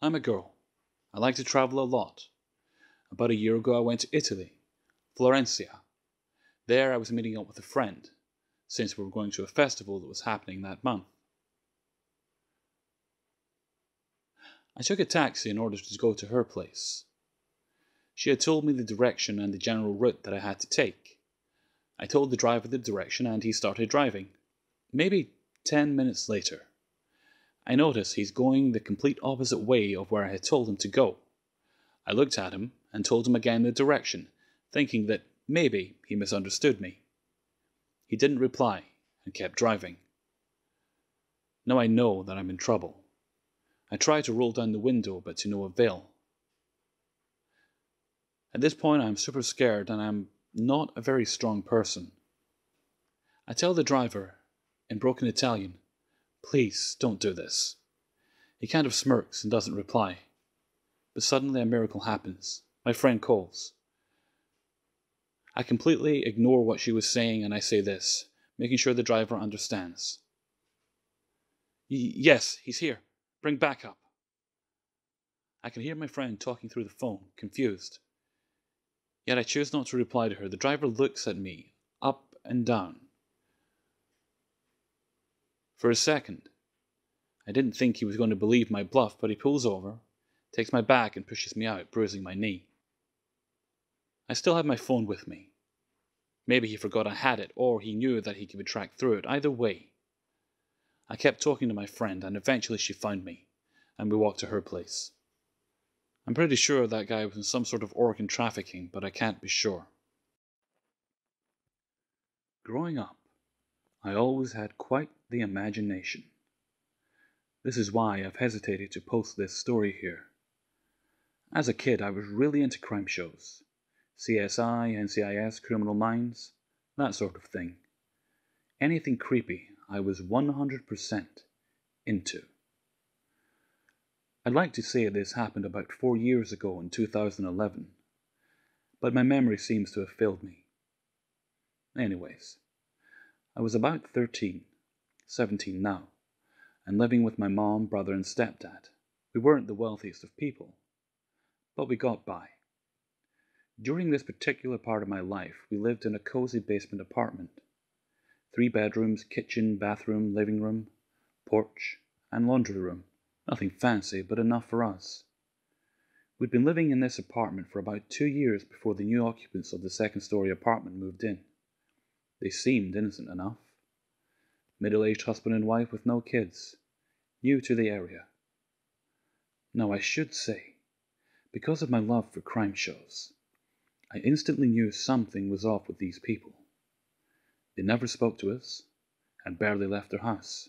I'm a girl. I like to travel a lot. About a year ago I went to Italy, Florencia. There I was meeting up with a friend, since we were going to a festival that was happening that month. I took a taxi in order to go to her place. She had told me the direction and the general route that I had to take. I told the driver the direction and he started driving. Maybe 10 minutes later, I notice he's going the complete opposite way of where I had told him to go. I looked at him and told him again the direction, thinking that maybe he misunderstood me. He didn't reply and kept driving. Now I know that I'm in trouble. I try to roll down the window, but to no avail. At this point, I'm super scared and I'm not a very strong person. I tell the driver, in broken Italian, "Please, don't do this." He kind of smirks and doesn't reply. But suddenly a miracle happens. My friend calls. I completely ignore what she was saying and I say this, making sure the driver understands. Yes, he's here. Bring back up. I can hear my friend talking through the phone, confused. Yet I choose not to reply to her. The driver looks at me, up and down. For a second, I didn't think he was going to believe my bluff, but he pulls over, takes my bag and pushes me out, bruising my knee. I still had my phone with me. Maybe he forgot I had it, or he knew that he could be tracked through it. Either way, I kept talking to my friend, and eventually she found me, and we walked to her place. I'm pretty sure that guy was in some sort of organ trafficking, but I can't be sure. Growing up, I always had quite the imagination. This is why I've hesitated to post this story here. As a kid, I was really into crime shows. CSI, NCIS, Criminal Minds, that sort of thing. Anything creepy, I was 100% into. I'd like to say this happened about 4 years ago in 2011, but my memory seems to have failed me. Anyways, I was about 13, 17 now, and living with my mom, brother and stepdad. We weren't the wealthiest of people, but we got by. During this particular part of my life, we lived in a cozy basement apartment. 3 bedrooms, kitchen, bathroom, living room, porch, and laundry room. Nothing fancy, but enough for us. We'd been living in this apartment for about 2 years before the new occupants of the second-story apartment moved in. They seemed innocent enough. Middle-aged husband and wife with no kids, new to the area. Now I should say, because of my love for crime shows, I instantly knew something was off with these people. They never spoke to us, and barely left their house.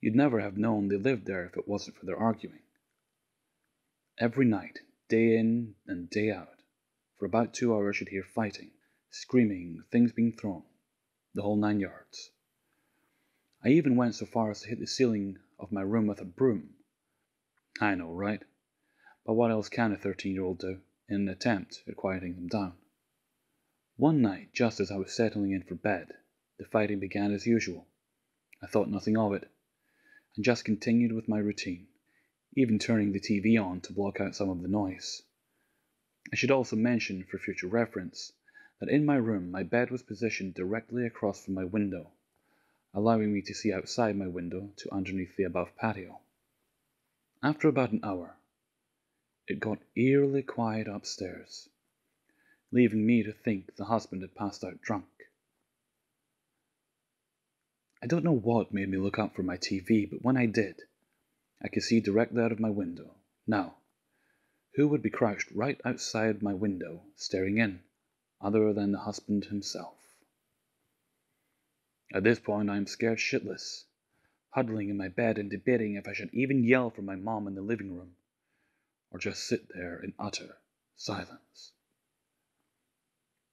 You'd never have known they lived there if it wasn't for their arguing. Every night, day in and day out, for about 2 hours you'd hear fighting, screaming, things being thrown, the whole 9 yards. I even went so far as to hit the ceiling of my room with a broom. I know, right? But what else can a 13-year-old do? In an attempt at quieting them down. One night, just as I was settling in for bed, the fighting began as usual. I thought nothing of it, and just continued with my routine, even turning the TV on to block out some of the noise. I should also mention, for future reference, that in my room my bed was positioned directly across from my window, allowing me to see outside my window to underneath the above patio. After about an hour, it got eerily quiet upstairs, leaving me to think the husband had passed out drunk. I don't know what made me look up from my TV, but when I did, I could see directly out of my window. Now, who would be crouched right outside my window, staring in, other than the husband himself? At this point, I am scared shitless, huddling in my bed and debating if I should even yell for my mom in the living room, or just sit there in utter silence.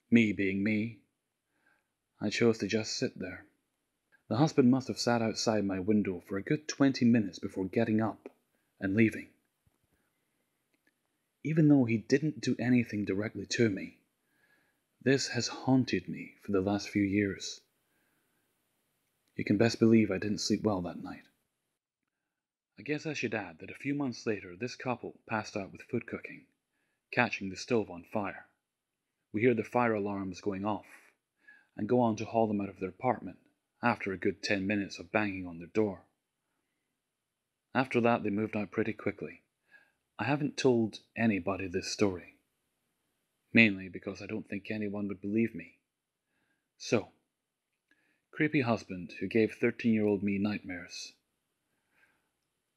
Me being me, I chose to just sit there. The husband must have sat outside my window for a good 20 minutes before getting up and leaving. Even though he didn't do anything directly to me, this has haunted me for the last few years. You can best believe I didn't sleep well that night. I guess I should add that a few months later this couple passed out with food cooking, catching the stove on fire. We hear the fire alarms going off, and go on to haul them out of their apartment after a good 10 minutes of banging on their door. After that they moved out pretty quickly. I haven't told anybody this story, mainly because I don't think anyone would believe me. So, creepy husband who gave 13-year-old me nightmares.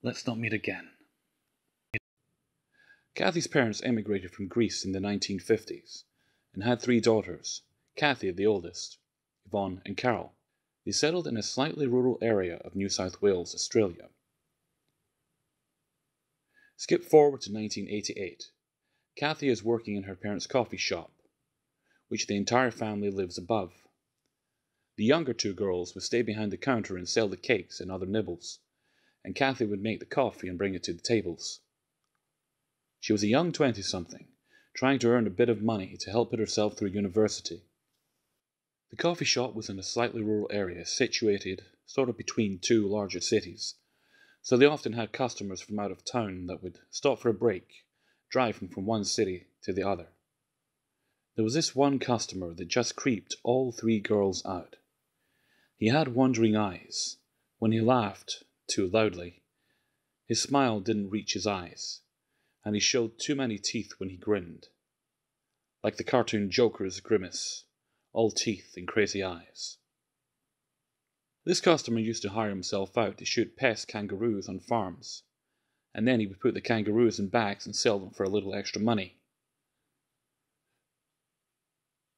Let's not meet again. Kathy's parents emigrated from Greece in the 1950s and had 3 daughters, Kathy the oldest, Yvonne and Carol. They settled in a slightly rural area of New South Wales, Australia. Skip forward to 1988. Kathy is working in her parents' coffee shop, which the entire family lives above. The younger 2 girls would stay behind the counter and sell the cakes and other nibbles, and Kathy would make the coffee and bring it to the tables. She was a young 20-something, trying to earn a bit of money to help put herself through university. The coffee shop was in a slightly rural area, situated sort of between 2 larger cities, so they often had customers from out of town that would stop for a break, driving from one city to the other. There was this one customer that just creeped all 3 girls out. He had wandering eyes. When he laughed too loudly, his smile didn't reach his eyes, and he showed too many teeth when he grinned, like the cartoon Joker's grimace, all teeth and crazy eyes. This customer used to hire himself out to shoot pest kangaroos on farms, and then he would put the kangaroos in bags and sell them for a little extra money.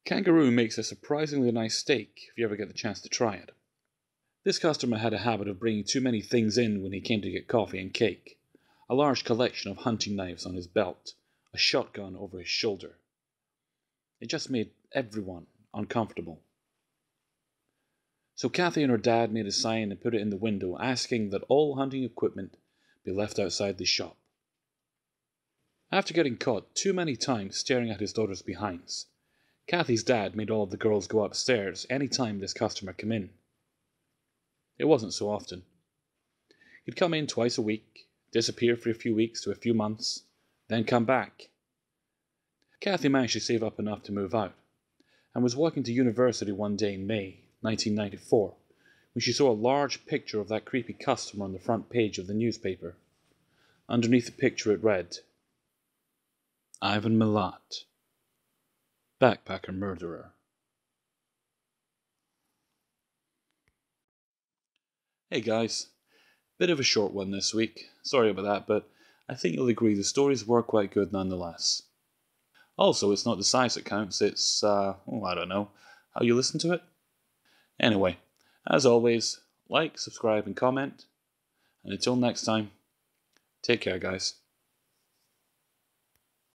Kangaroo makes a surprisingly nice steak if you ever get the chance to try it. This customer had a habit of bringing too many things in when he came to get coffee and cake. A large collection of hunting knives on his belt, a shotgun over his shoulder. It just made everyone uncomfortable. So Kathy and her dad made a sign and put it in the window asking that all hunting equipment be left outside the shop. After getting caught too many times staring at his daughter's behinds, Kathy's dad made all of the girls go upstairs any time this customer came in. It wasn't so often. He'd come in twice a week, disappear for a few weeks to a few months, then come back. Kathy managed to save up enough to move out, and was walking to university one day in May 1994, when she saw a large picture of that creepy customer on the front page of the newspaper. Underneath the picture it read, Ivan Milat, backpacker murderer. Hey guys. Bit of a short one this week, sorry about that, but I think you'll agree the stories were quite good nonetheless. Also, it's not the size that counts, it's, I don't know, how you listen to it? Anyway, as always, like, subscribe and comment, and until next time, take care guys.